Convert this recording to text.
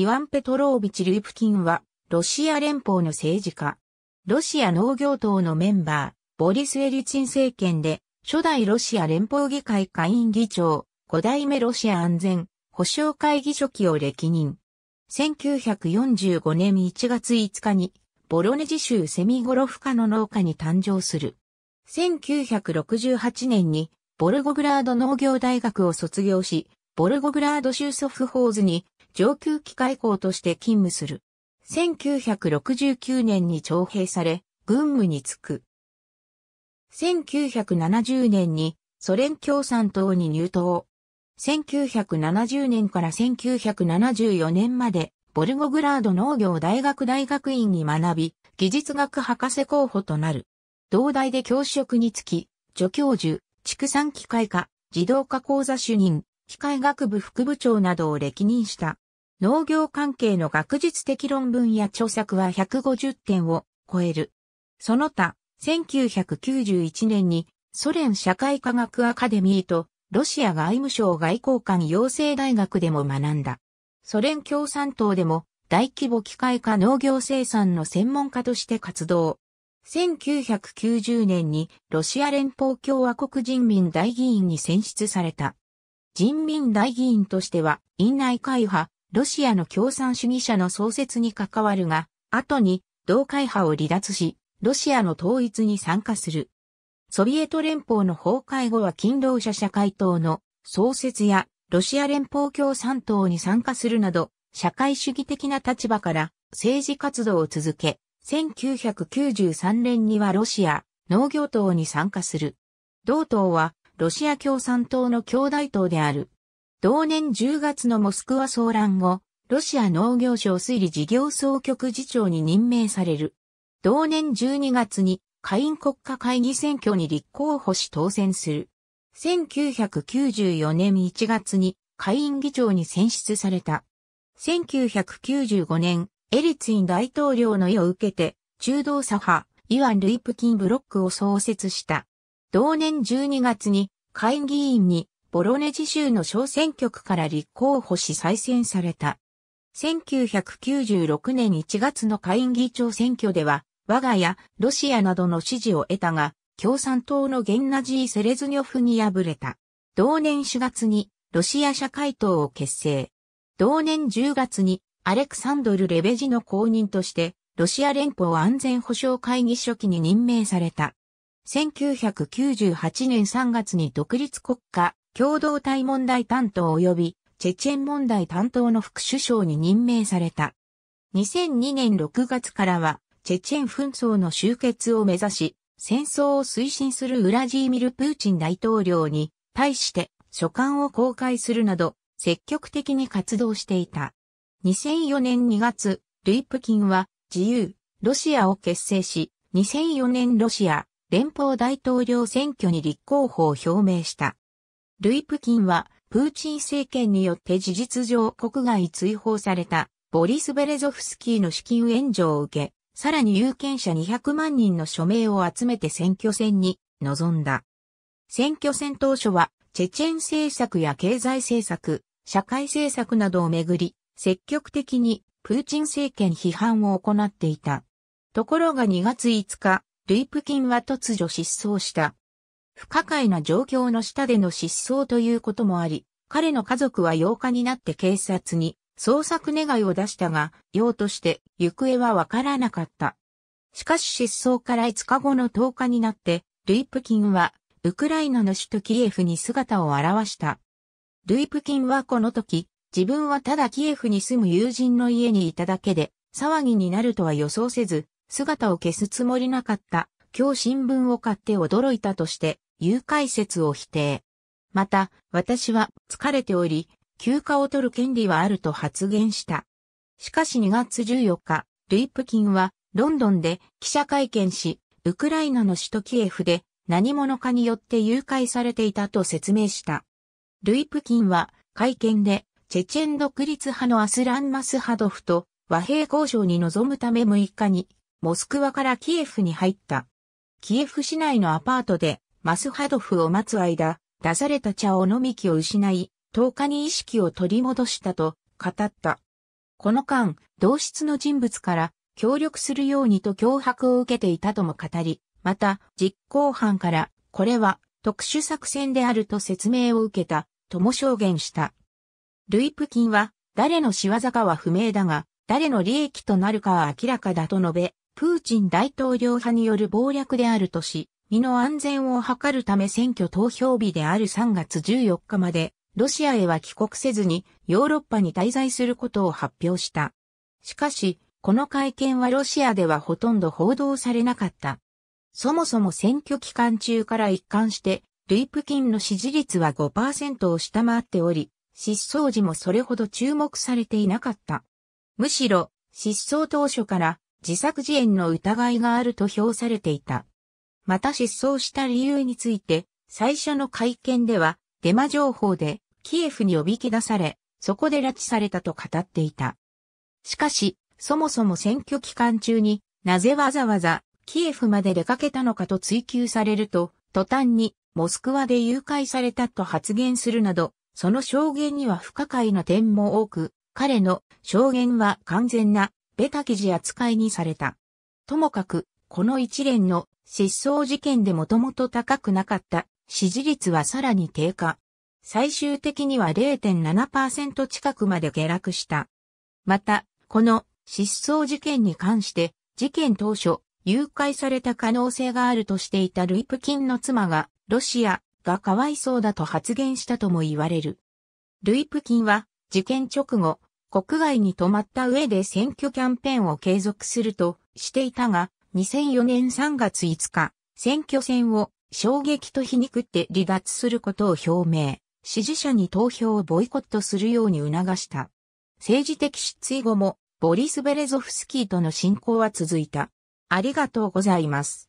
イワン・ペトロービチ・リュープキンは、ロシア連邦の政治家。ロシア農業党のメンバー、ボリス・エリツィン政権で、初代ロシア連邦議会下院議長、5代目ロシア安全保障会議書記を歴任。1945年1月5日に、ボロネジ州セミゴロフカの農家に誕生する。1968年に、ボルゴグラード農業大学を卒業し、ボルゴグラード州ソフホーズに上級機械工として勤務する。1969年に徴兵され、軍務に就く。1970年にソ連共産党に入党。1970年から1974年まで、ボルゴグラード農業大学大学院に学び、技術学博士候補となる。同大で教職に就き、助教授、畜産機械科、自動化講座主任。機械学部副部長などを歴任した。農業関係の学術的論文や著作は150点を超える。その他、1991年にソ連社会科学アカデミーとロシア外務省外交官養成大学でも学んだ。ソ連共産党でも大規模機械化農業生産の専門家として活動。1990年にロシア連邦共和国人民代議員に選出された。人民代議員としては、院内会派、ロシアの共産主義者の創設に関わるが、後に、同会派を離脱し、ロシアの統一に参加する。ソビエト連邦の崩壊後は勤労者社会党の創設や、ロシア連邦共産党に参加するなど、社会主義的な立場から政治活動を続け、1993年にはロシア農業党に参加する。同党は、ロシア共産党の兄弟党である。同年10月のモスクワ騒乱後、ロシア農業省水利事業総局次長に任命される。同年12月に下院国家会議選挙に立候補し当選する。1994年1月に下院議長に選出された。1995年、エリツィン大統領の意を受けて、中道左派、イワン・リュープキンブロックを創設した。同年12月に、下院議員に、ボロネジ州の小選挙区から立候補し再選された。1996年1月の下院議長選挙では、我が家、ロシアなどの支持を得たが、共産党のゲンナジー・セレズニョフに敗れた。同年4月に、ロシア社会党を結成。同年10月に、アレクサンドル・レベジの後任として、ロシア連邦安全保障会議書記に任命された。1998年3月に独立国家共同体問題担当及びチェチェン問題担当の副首相に任命された。2002年6月からはチェチェン紛争の終結を目指し、戦争を推進するウラジーミル・プーチン大統領に対して書簡を公開するなど積極的に活動していた。2004年2月、リュープキンは自由ロシアを結成し、2004年ロシア連邦大統領選挙に立候補を表明した。リュープキンは、プーチン政権によって事実上国外追放された、ボリス・ベレゾフスキーの資金援助を受け、さらに有権者200万人の署名を集めて選挙戦に臨んだ。選挙戦当初は、チェチェン政策や経済政策、社会政策などをめぐり、積極的にプーチン政権批判を行っていた。ところが2月5日、リュープキンは突如失踪した。不可解な状況の下での失踪ということもあり、彼の家族は8日になって警察に捜索願いを出したが、要として行方はわからなかった。しかし失踪から5日後の10日になって、リュープキンはウクライナの首都キエフに姿を現した。リュープキンはこの時、自分はただキエフに住む友人の家にいただけで、騒ぎになるとは予想せず、姿を消すつもりなかった。今日新聞を買って驚いたとして、誘拐説を否定。また、私は疲れており、休暇を取る権利はあると発言した。しかし2月14日、リュープキンはロンドンで記者会見し、ウクライナの首都キエフで何者かによって誘拐されていたと説明した。リュープキンは会見で、チェチェン独立派のアスラン・マスハドフと和平交渉に臨むため6日に、モスクワからキエフに入った。キエフ市内のアパートでマスハドフを待つ間、出された茶を飲み気を失い、10日に意識を取り戻したと語った。この間、同室の人物から協力するようにと脅迫を受けていたとも語り、また実行犯からこれは特殊作戦であると説明を受けたとも証言した。ルイ・プキンは誰の仕業かは不明だが、誰の利益となるかは明らかだと述べ、プーチン大統領派による謀略であるとし、身の安全を図るため選挙投票日である3月14日まで、ロシアへは帰国せずにヨーロッパに滞在することを発表した。しかし、この会見はロシアではほとんど報道されなかった。そもそも選挙期間中から一貫して、ルイ・プキンの支持率は 5% を下回っており、失踪時もそれほど注目されていなかった。むしろ、失踪当初から自作自演の疑いがあると評されていた。また失踪した理由について、最初の会見では、デマ情報で、キエフにおびき出され、そこで拉致されたと語っていた。しかし、そもそも選挙期間中になぜわざわざキエフまで出かけたのかと追及されると、途端にモスクワで誘拐されたと発言するなど、その証言には不可解な点も多く、彼の証言は完全なベタ記事扱いにされた。ともかく、この一連の失踪事件でもともと高くなかった支持率はさらに低下。最終的には 0.7% 近くまで下落した。また、この失踪事件に関して、事件当初、誘拐された可能性があるとしていたルイ・プキンの妻が、ロシアがかわいそうだと発言したとも言われる。ルイ・プキンは、事件直後、国外に泊まった上で選挙キャンペーンを継続するとしていたが、2004年3月5日、選挙戦を衝撃と皮肉って離脱することを表明。支持者に投票をボイコットするように促した。政治的失意後もボリス・ベレゾフスキーとの親交は続いた。ありがとうございます。